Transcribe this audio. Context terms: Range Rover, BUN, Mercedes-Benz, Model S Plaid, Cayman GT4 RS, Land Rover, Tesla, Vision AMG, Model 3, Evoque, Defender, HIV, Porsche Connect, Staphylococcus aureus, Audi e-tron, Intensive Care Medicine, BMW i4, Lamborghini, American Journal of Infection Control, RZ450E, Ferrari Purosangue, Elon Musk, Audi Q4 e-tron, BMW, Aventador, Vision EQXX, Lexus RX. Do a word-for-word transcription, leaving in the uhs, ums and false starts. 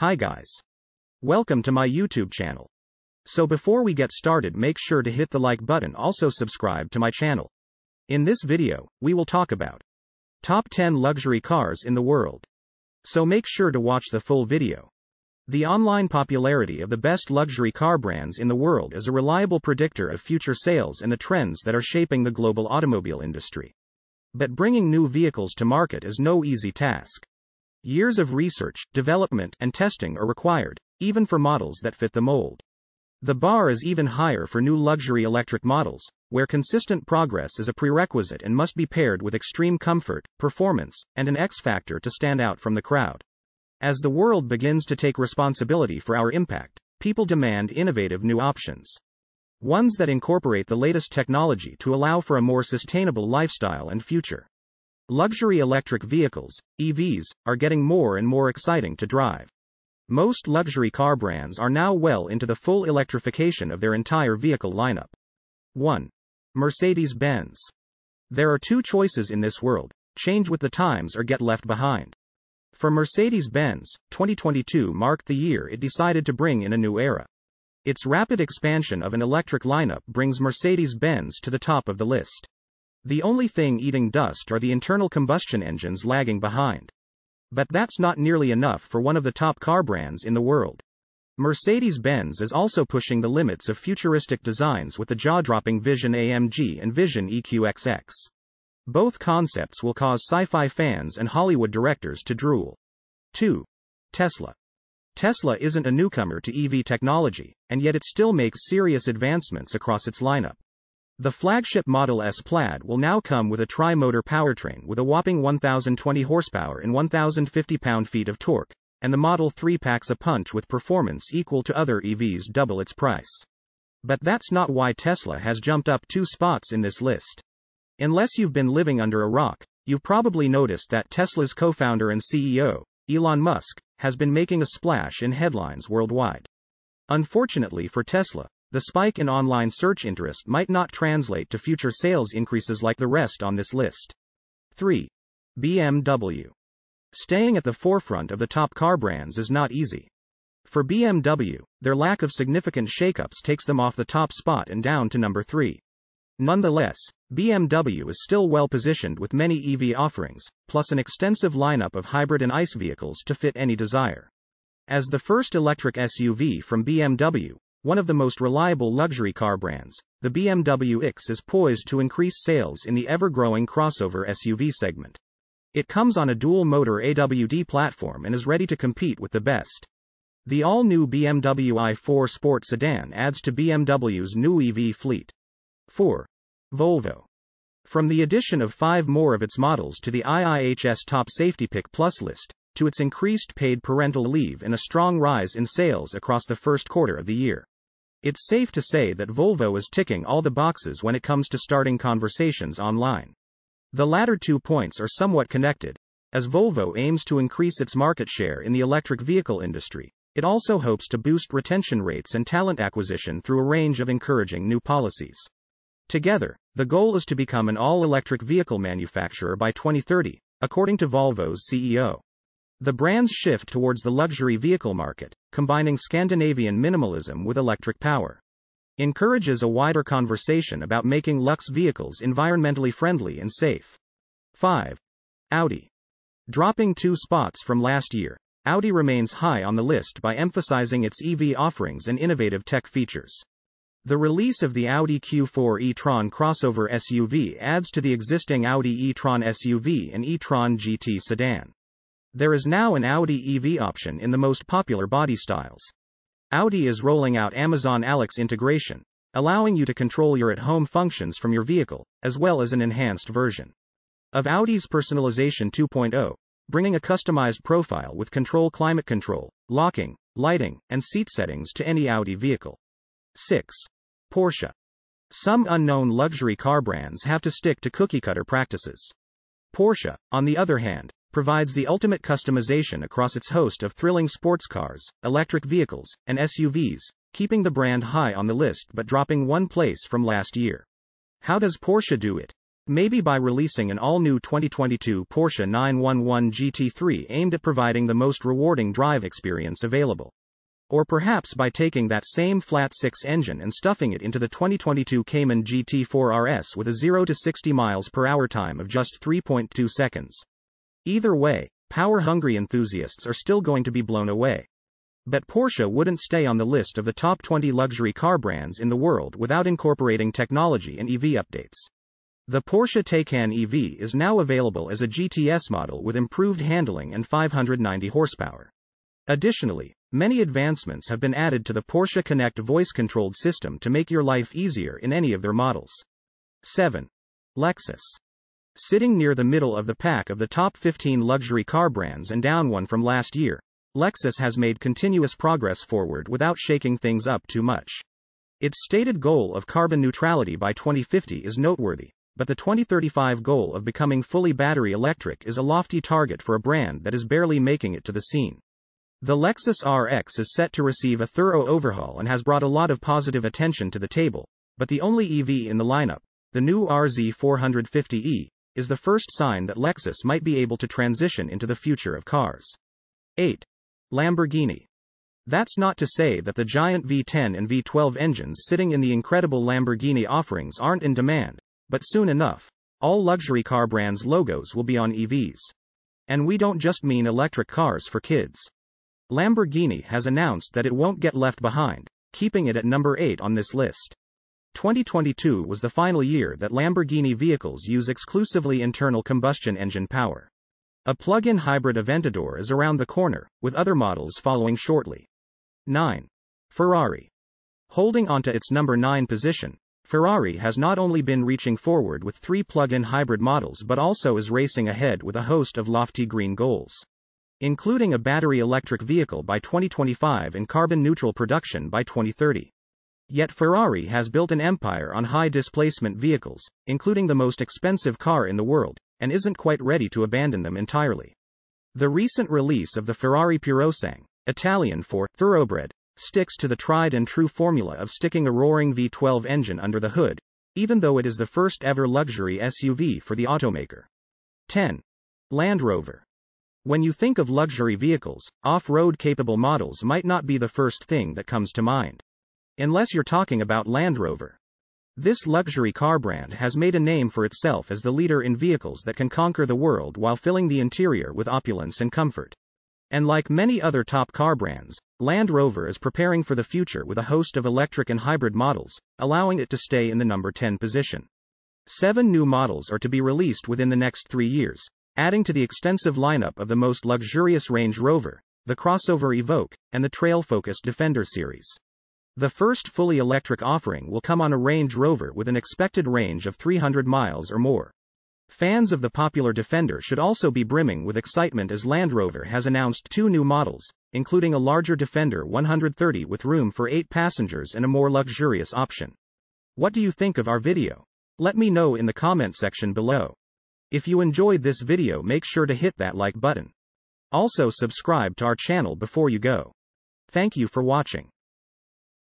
Hi guys. Welcome to my YouTube channel. So before we get started, make sure to hit the like button, also subscribe to my channel. In this video, we will talk about top ten luxury cars in the world. So make sure to watch the full video. The online popularity of the best luxury car brands in the world is a reliable predictor of future sales and the trends that are shaping the global automobile industry. But bringing new vehicles to market is no easy task. Years of research, development, and testing are required, even for models that fit the mold. The bar is even higher for new luxury electric models, where consistent progress is a prerequisite and must be paired with extreme comfort, performance, and an X factor to stand out from the crowd. As the world begins to take responsibility for our impact, people demand innovative new options. Ones that incorporate the latest technology to allow for a more sustainable lifestyle and future. Luxury electric vehicles, E Vs, are getting more and more exciting to drive. Most luxury car brands are now well into the full electrification of their entire vehicle lineup. one. Mercedes-Benz. There are two choices in this world: change with the times or get left behind. For Mercedes-Benz, twenty twenty-two marked the year it decided to bring in a new era. Its rapid expansion of an electric lineup brings Mercedes-Benz to the top of the list. The only thing eating dust are the internal combustion engines lagging behind. But that's not nearly enough for one of the top car brands in the world. Mercedes-Benz is also pushing the limits of futuristic designs with the jaw-dropping Vision A M G and Vision E Q X X. Both concepts will cause sci-fi fans and Hollywood directors to drool. two. Tesla. Tesla isn't a newcomer to E V technology, and yet it still makes serious advancements across its lineup. The flagship Model S Plaid will now come with a tri-motor powertrain with a whopping one thousand twenty horsepower and one thousand fifty pound-feet of torque, and the Model three packs a punch with performance equal to other E Vs double its price. But that's not why Tesla has jumped up two spots in this list. Unless you've been living under a rock, you've probably noticed that Tesla's co-founder and C E O, Elon Musk, has been making a splash in headlines worldwide. Unfortunately for Tesla, the spike in online search interest might not translate to future sales increases like the rest on this list. three. B M W. Staying at the forefront of the top car brands is not easy. For B M W, their lack of significant shakeups takes them off the top spot and down to number three. Nonetheless, B M W is still well positioned with many E V offerings, plus an extensive lineup of hybrid and ICE vehicles to fit any desire. As the first electric S U V from B M W, one of the most reliable luxury car brands, the B M W iX is poised to increase sales in the ever-growing crossover S U V segment. It comes on a dual-motor A W D platform and is ready to compete with the best. The all-new B M W i four Sport Sedan adds to B M W's new E V fleet. four. Volvo. From the addition of five more of its models to the I I H S Top Safety Pick Plus list, to its increased paid parental leave and a strong rise in sales across the first quarter of the year. It's safe to say that Volvo is ticking all the boxes when it comes to starting conversations online. The latter two points are somewhat connected. As Volvo aims to increase its market share in the electric vehicle industry, it also hopes to boost retention rates and talent acquisition through a range of encouraging new policies. Together, the goal is to become an all-electric vehicle manufacturer by twenty thirty, according to Volvo's C E O. The brand's shift towards the luxury vehicle market, combining Scandinavian minimalism with electric power, encourages a wider conversation about making luxe vehicles environmentally friendly and safe. five. Audi. Dropping two spots from last year, Audi remains high on the list by emphasizing its E V offerings and innovative tech features. The release of the Audi Q four e-tron crossover S U V adds to the existing Audi e-tron S U V and e-tron G T sedan. There is now an Audi E V option in the most popular body styles. Audi is rolling out Amazon Alexa integration, allowing you to control your at-home functions from your vehicle, as well as an enhanced version of Audi's Personalization two point oh, bringing a customized profile with control climate control, locking, lighting, and seat settings to any Audi vehicle. six. Porsche. Some unknown luxury car brands have to stick to cookie-cutter practices. Porsche, on the other hand, provides the ultimate customization across its host of thrilling sports cars, electric vehicles, and S U Vs, keeping the brand high on the list but dropping one place from last year. How does Porsche do it? Maybe by releasing an all-new twenty twenty-two Porsche nine one one G T three aimed at providing the most rewarding drive experience available. Or perhaps by taking that same flat six engine and stuffing it into the twenty twenty-two Cayman G T four R S with a zero to sixty miles per hour time of just three point two seconds. Either way, power-hungry enthusiasts are still going to be blown away. But Porsche wouldn't stay on the list of the top twenty luxury car brands in the world without incorporating technology and E V updates. The Porsche Taycan E V is now available as a G T S model with improved handling and five hundred ninety horsepower. Additionally, many advancements have been added to the Porsche Connect voice-controlled system to make your life easier in any of their models. seven. Lexus. Sitting near the middle of the pack of the top fifteen luxury car brands and down one from last year, Lexus has made continuous progress forward without shaking things up too much. Its stated goal of carbon neutrality by twenty fifty is noteworthy, but the twenty thirty-five goal of becoming fully battery electric is a lofty target for a brand that is barely making it to the scene. The Lexus R X is set to receive a thorough overhaul and has brought a lot of positive attention to the table, but the only E V in the lineup, the new R Z four fifty E, is the first sign that Lexus might be able to transition into the future of cars. eight. Lamborghini. That's not to say that the giant V ten and V twelve engines sitting in the incredible Lamborghini offerings aren't in demand, but soon enough, all luxury car brands' logos will be on E Vs. And we don't just mean electric cars for kids. Lamborghini has announced that it won't get left behind, keeping it at number eight on this list. twenty twenty-two was the final year that Lamborghini vehicles use exclusively internal combustion engine power. A plug-in hybrid Aventador is around the corner, with other models following shortly. nine. Ferrari. Holding onto its number nine position, Ferrari has not only been reaching forward with three plug-in hybrid models but also is racing ahead with a host of lofty green goals, including a battery electric vehicle by twenty twenty-five and carbon-neutral production by twenty thirty. Yet Ferrari has built an empire on high-displacement vehicles, including the most expensive car in the world, and isn't quite ready to abandon them entirely. The recent release of the Ferrari Purosangue, Italian for thoroughbred, sticks to the tried-and-true formula of sticking a roaring V twelve engine under the hood, even though it is the first-ever luxury S U V for the automaker. ten. Land Rover. When you think of luxury vehicles, off-road capable models might not be the first thing that comes to mind. Unless you're talking about Land Rover. This luxury car brand has made a name for itself as the leader in vehicles that can conquer the world while filling the interior with opulence and comfort. And like many other top car brands, Land Rover is preparing for the future with a host of electric and hybrid models, allowing it to stay in the number ten position. Seven new models are to be released within the next three years. Adding to the extensive lineup of the most luxurious Range Rover, the crossover Evoque, and the trail-focused Defender series. The first fully electric offering will come on a Range Rover with an expected range of three hundred miles or more. Fans of the popular Defender should also be brimming with excitement as Land Rover has announced two new models, including a larger Defender one hundred thirty with room for eight passengers and a more luxurious option. What do you think of our video? Let me know in the comment section below. If you enjoyed this video, make sure to hit that like button. Also subscribe to our channel before you go. Thank you for watching.